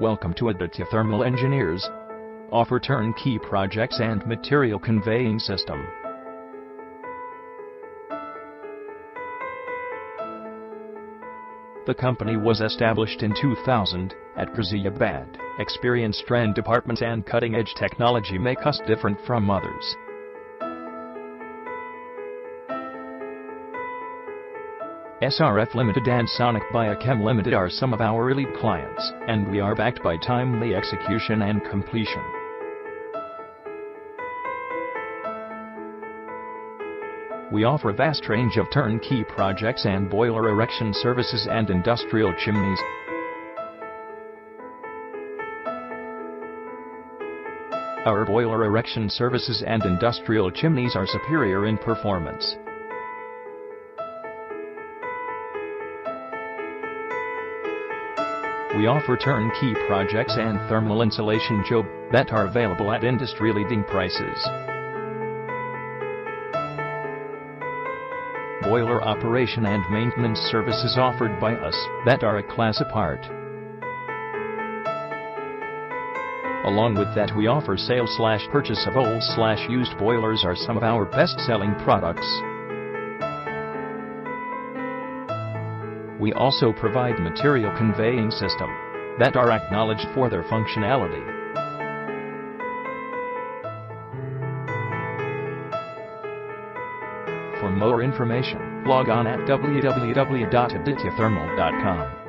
Welcome to Aditya Thermal Engineers. Offer turnkey projects and material conveying system. The company was established in 2000 at Ghaziabad. Experienced trend departments and cutting-edge technology make us different from others. SRF Limited and Sonic Biochem Limited are some of our elite clients, and we are backed by timely execution and completion. We offer a vast range of turnkey projects and boiler erection services and industrial chimneys. Our boiler erection services and industrial chimneys are superior in performance. We offer turnkey projects and thermal insulation job that are available at industry-leading prices. Boiler operation and maintenance services offered by us that are a class apart. Along with that, we offer sale/purchase of old/used boilers are some of our best-selling products. We also provide material conveying system that are acknowledged for their functionality. For more information, log on at www.adityathermal.com.